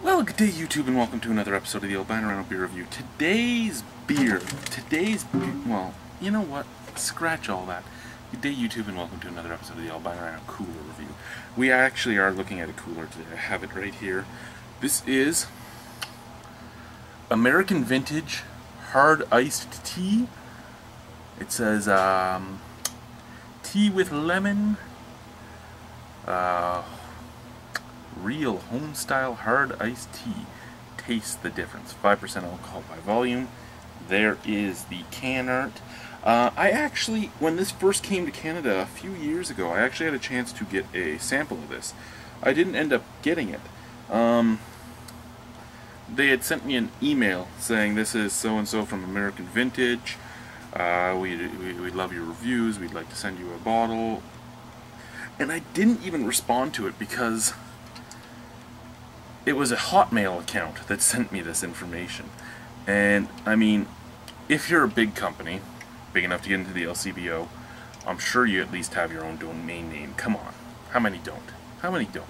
Well, good day YouTube and welcome to another episode of the Albino Rhino Beer Review. Well, you know what? Scratch all that. Good day YouTube and welcome to another episode of the Albino Rhino Cooler Review. We actually are looking at a cooler today. I have it right here. This is American Vintage Hard Iced Tea. It says, tea with lemon, real home-style hard iced tea. Taste the difference. 5% alcohol by volume. There is the can art. I actually, when this first came to Canada a few years ago, I actually had a chance to get a sample of this. I didn't end up getting it. They had sent me an email saying, this is so-and-so from American Vintage. We love your reviews. We'd like to send you a bottle. And I didn't even respond to it because it was a Hotmail account that sent me this information. And, I mean, if you're a big company, big enough to get into the LCBO, I'm sure you at least have your own domain name. Come on. How many don't? How many don't?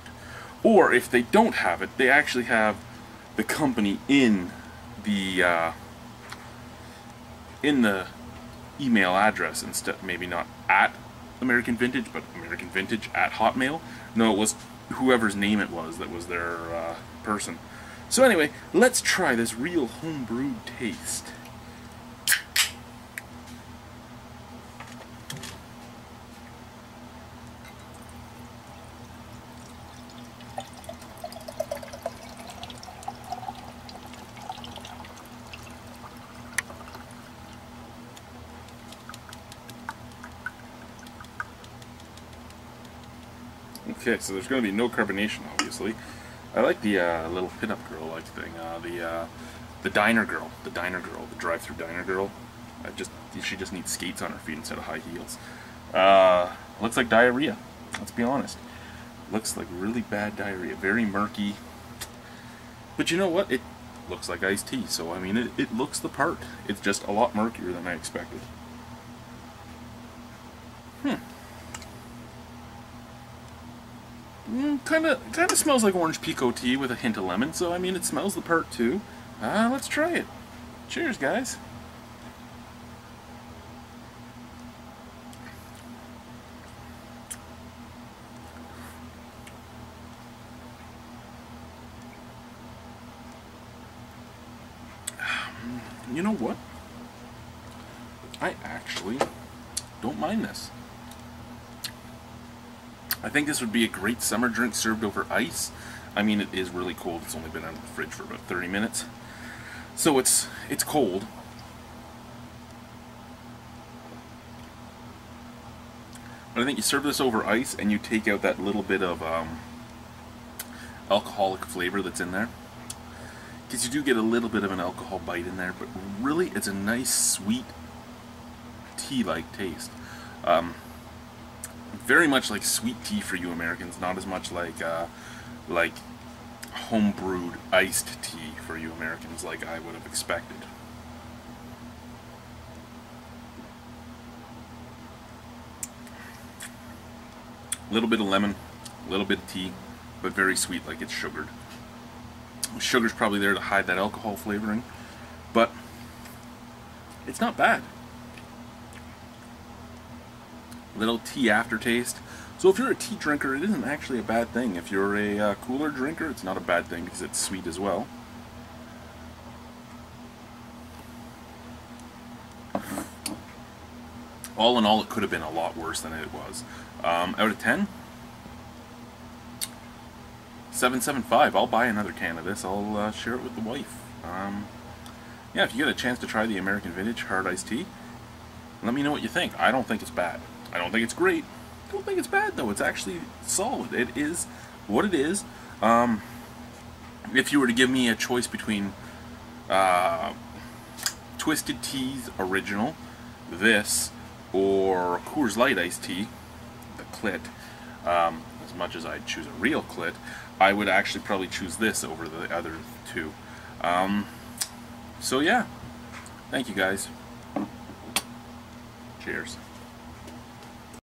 Or, if they don't have it, they actually have the company in the email address instead. Maybe not at American Vintage, but American Vintage at Hotmail. No, it was whoever's name it was that was their person. So anyway, let's try this real homebrew taste. Okay, so there's going to be no carbonation, obviously. I like the little pinup girl-like thing, the diner girl, the drive-through diner girl. She just needs skates on her feet instead of high heels. Looks like diarrhea. Let's be honest. Looks like really bad diarrhea, very murky. But you know what? It looks like iced tea, so I mean, it looks the part. It's just a lot murkier than I expected. Kind of smells like orange pekoe tea with a hint of lemon, so I mean it smells the part too. Let's try it. Cheers, guys. You know what? I actually don't mind this. I think this would be a great summer drink served over ice. I mean, it is really cold. It's only been out of the fridge for about 30 minutes. So it's cold. But I think you serve this over ice and you take out that little bit of alcoholic flavor that's in there. Because you do get a little bit of an alcohol bite in there, but really it's a nice, sweet, tea-like taste. Very much like sweet tea for you Americans, not as much like homebrewed iced tea for you Americans like I would have expected. A little bit of lemon, a little bit of tea, but very sweet like it's sugared. Sugar's probably there to hide that alcohol flavoring, but it's not bad. Little tea aftertaste. So if you're a tea drinker, it isn't actually a bad thing. If you're a cooler drinker, it's not a bad thing because it's sweet as well. All in all, it could have been a lot worse than it was. Out of 10, 7.75. I'll buy another can of this. I'll share it with the wife. Yeah, if you get a chance to try the American Vintage Hard Iced Tea, let me know what you think. I don't think it's bad. I don't think it's great. I don't think it's bad, though. It's actually solid. It is what it is. If you were to give me a choice between Twisted Tea's original, this, or Coors Light Iced Tea, the clit, as much as I'd choose a real clit, I would actually probably choose this over the other two. So, yeah. Thank you, guys. Cheers.